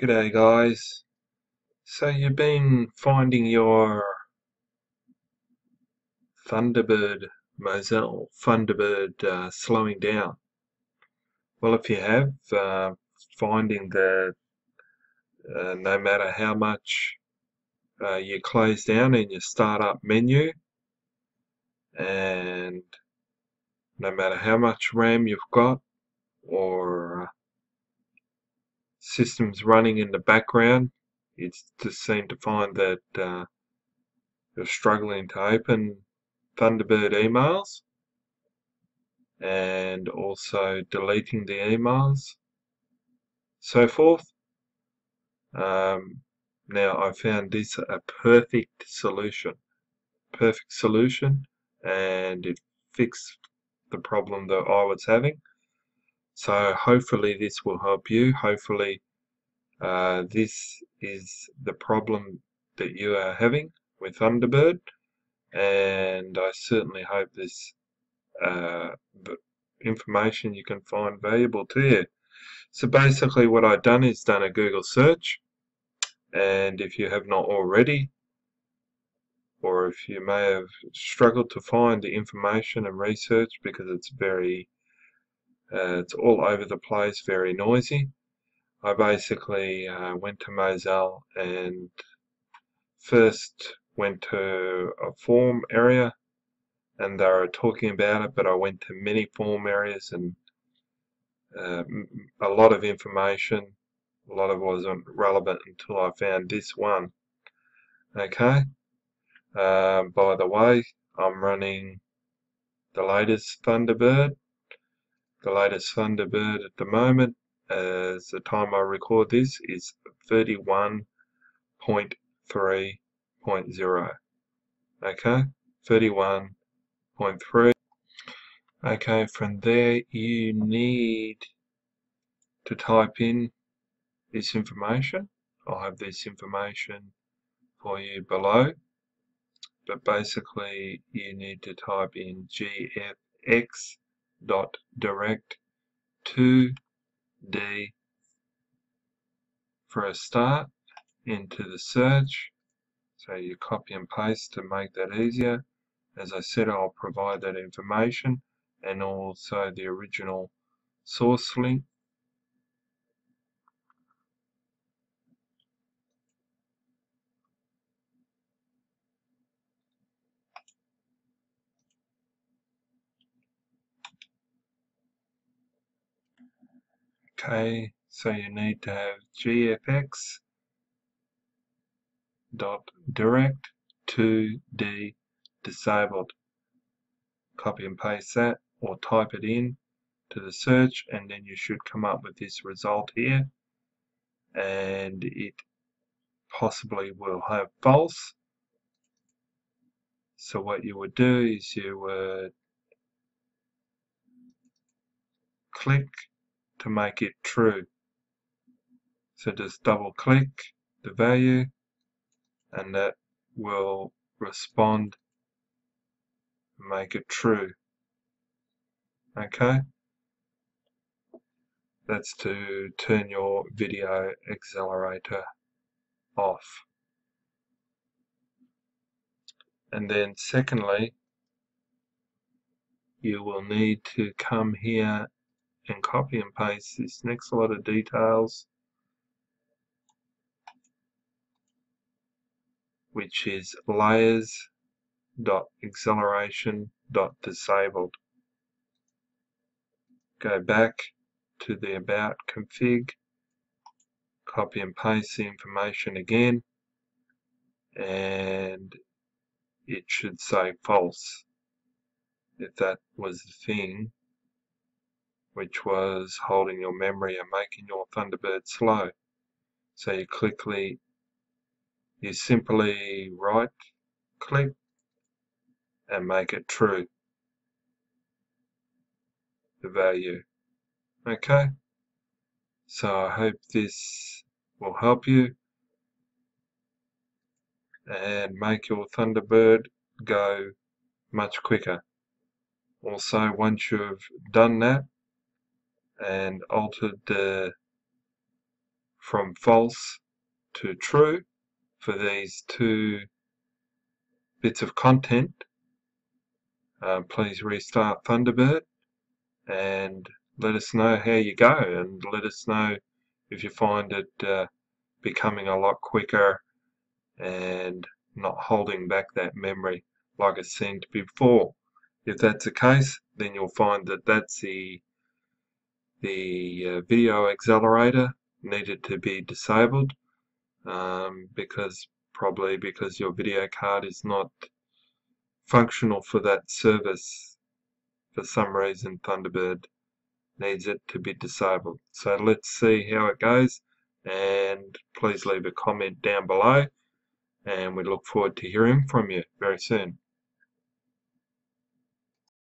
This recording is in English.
G'day guys. So you've been finding your Mozilla Thunderbird slowing down. Well, if you have, finding that no matter how much you close down in your startup menu, and no matter how much RAM you've got or systems running in the background, you just seem to find that you're struggling to open Thunderbird emails and also deleting the emails, so forth. Now I found this a perfect solution, and it fixed the problem that I was having. So hopefully this will help you. Hopefully this is the problem that you are having with Thunderbird, and I certainly hope this information you can find valuable to you. So basically what I've done is done a Google search, and if you have not already, or if you may have struggled to find the information and research because it's very it's all over the place, very noisy, I basically went to Mozilla and first went to a form area, and they were talking about it, but I went to many form areas and a lot of information. A lot of it wasn't relevant until I found this one. Okay. By the way, I'm running the latest Thunderbird at the moment, as the time I record this, is 31.3.0. okay, 31.3. okay, from there you need to type in this information. I'll have this information for you below, but basically you need to type in gfx.direct2d for a start into the search. So you copy and paste to make that easier. As I said, I'll provide that information and also the original source link. Okay, so you need to have GFX.direct2d disabled. Copy and paste that, or type it in to the search, and then you should come up with this result here, and it possibly will have false. So what you would do is you would click to make it true. So just double click the value, and that will respond, make it true. Okay, that's to turn your video accelerator off. And then secondly, you will need to come here and copy and paste this next lot of details, which is layers.acceleration.disabled. Go back to the about config, copy and paste the information again, and it should say false, if that was the thing which was holding your memory and making your Thunderbird slow. So you simply right click and make it true, the value. Okay, so I hope this will help you and make your Thunderbird go much quicker. Also, once you've done that and altered the from false to true for these two bits of content. Please restart Thunderbird and let us know how you go, and let us know if you find it becoming a lot quicker and not holding back that memory like it seemed before. If that's the case, then you'll find that that's the video accelerator needed to be disabled, probably because your video card is not functional for that service. For some reason Thunderbird needs it to be disabled. So let's see how it goes, and please leave a comment down below, and we look forward to hearing from you very soon.